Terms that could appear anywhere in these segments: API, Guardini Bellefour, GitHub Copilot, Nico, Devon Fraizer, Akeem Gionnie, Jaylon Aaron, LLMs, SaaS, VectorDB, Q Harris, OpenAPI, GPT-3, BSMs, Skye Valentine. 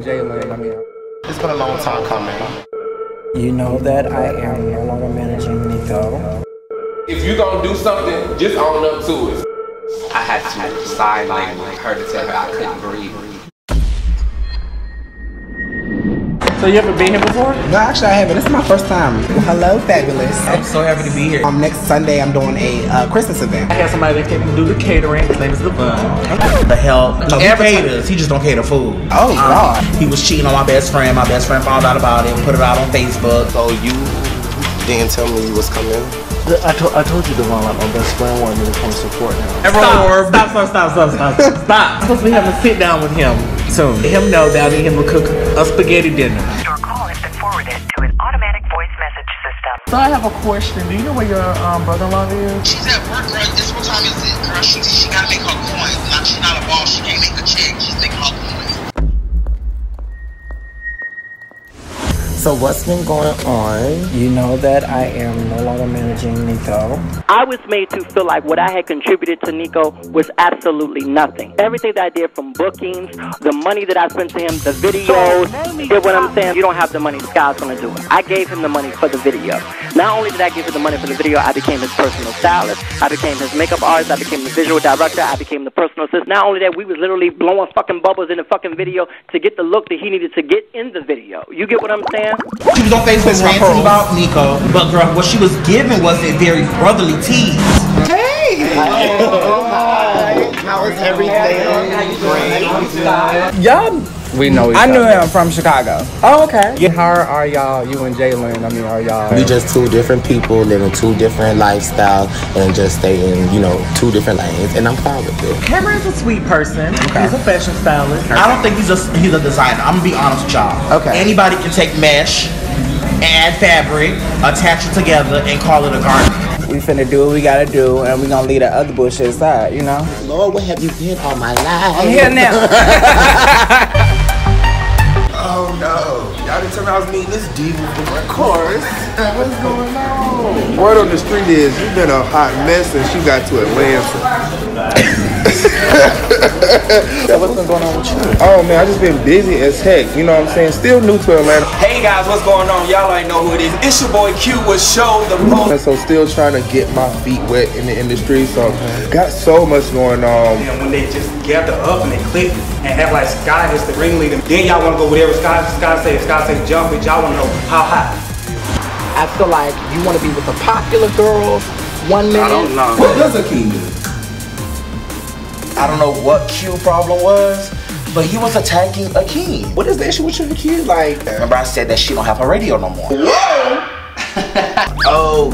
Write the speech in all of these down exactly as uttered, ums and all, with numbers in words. and Jaylon, I mean, it's been a long time coming. You know that I am no longer managing Nico. If you're gonna do something, just own up to it. I had to sideline her to tell her I couldn't breathe. So you ever been here before? No, actually I haven't. This is my first time. Hello, fabulous. I'm so happy to be here. Um, next Sunday I'm doing a uh, Christmas event. I had somebody that came to do the catering. His name is Devon. The help. No, he caters. He just don't cater food. Oh um, God. He was cheating on my best friend. My best friend found out about it. Put it out on Facebook. So you didn't tell me you was coming. I, to I told you Devon, like my best friend wanted me to come support him. Everyone, stop, stop, stop, stop, stop, stop, stop. I'm supposed to be having a sit down with him soon. Let him know that I need him to cook a spaghetti dinner. Your call has been forwarded to an automatic voice message system. So I have a question. Do you know where your um, brother-in-law is? She's at work right this one time. Is it? Girl, she, she gotta make her coins. Not, she's not a boss. She can't make a check. She's making her coins. So what's been going on? You know that I am no longer managing Nico. I was made to feel like what I had contributed to Nico was absolutely nothing. Everything that I did, from bookings, the money that I spent to him, the videos, get what I'm saying? You don't have the money, Skye's gonna do it. I gave him the money for the video. Not only did I give him the money for the video, I became his personal stylist, I became his makeup artist, I became the visual director, I became the personal assistant. Not only that, we was literally blowing fucking bubbles in the fucking video to get the look that he needed to get in the video. You get what I'm saying? She was on Facebook ranting about Nico, but girl, what she was giving was a very brotherly tease. Hey! Oh, hi. How is everything? How you doing? Y'all, we know each I knew other. Him from Chicago. Oh, okay. Yeah, how are y'all? You and Jaylon? I mean, are y'all? We just two different people living two different lifestyles and just staying, you know, two different lanes, and I'm fine with it. Cameron's a sweet person. Okay. He's a fashion stylist. Perfect. I don't think he's a he's a designer. I'm gonna be honest with y'all. Okay. Anybody can take mesh, add fabric, attach it together, and call it a garment. We finna do what we gotta do, and we gonna leave the other bullshit aside, you know? Lord, where have you been all my life? I'm here now. Oh no. Y'all didn't tell me I was meeting this diva from my course. What is going on? Word on the street is you've been a hot mess since you got to Atlanta. So what's been going on with you? Oh man, I just been busy as heck, you know what I'm saying? Still new to Atlanta. Hey guys, what's going on? Y'all already know who it is. It's your boy Q with Show the Most. And so still trying to get my feet wet in the industry, so got so much going on. And when they just gather up and they click and have like Skye as the ringleader, then y'all wanna go with every Skye, Skye say, Skye say jump, but y'all wanna know how hot. I feel like you wanna be with the popular girls one minute. I don't know. What does Akeem do? I don't know what Q problem was, but he was attacking Akeem. What is the issue with your kid? Like, remember I said that she don't have her radio no more. Whoa! Okay. Are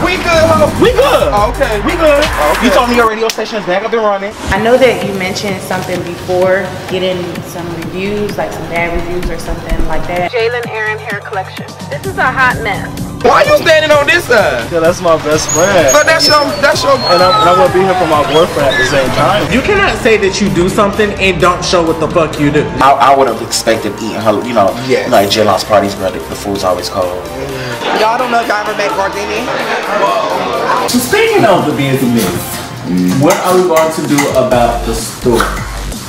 we good, huh? We good. Okay. We good. Okay. You told me your radio station is back up and running. I know that you mentioned something before, getting some reviews, like some bad reviews or something like that. Jaylon Aaron hair collection. This is a hot mess. Why are you standing on this side? Yeah, that's my best friend. But that's your, that's your. And I'm, and I'm gonna be here for my boyfriend at the same time. You cannot say that you do something and don't show what the fuck you do. I, I would have expected eating her, you know, yes. Like Jaylon's parties, brother. The food's always cold. Y'all don't know if y'all ever met Gardini. So speaking of the B S Ms, mm. What are we going to do about the store?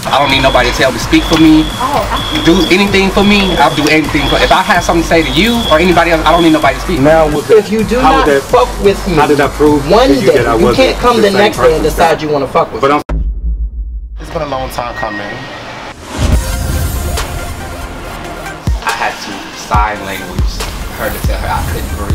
I don't need nobody to tell me, speak for me, oh, do anything for me, I'll do anything for. If I have something to say to you or anybody else, I don't need nobody to speak. Now, if you do not that, fuck with me, how did I prove one day, you, that I you can't come the, the next day and decide you want to fuck with but me. I'm, it's been a long time coming. I had to sign language, her to tell her I couldn't breathe.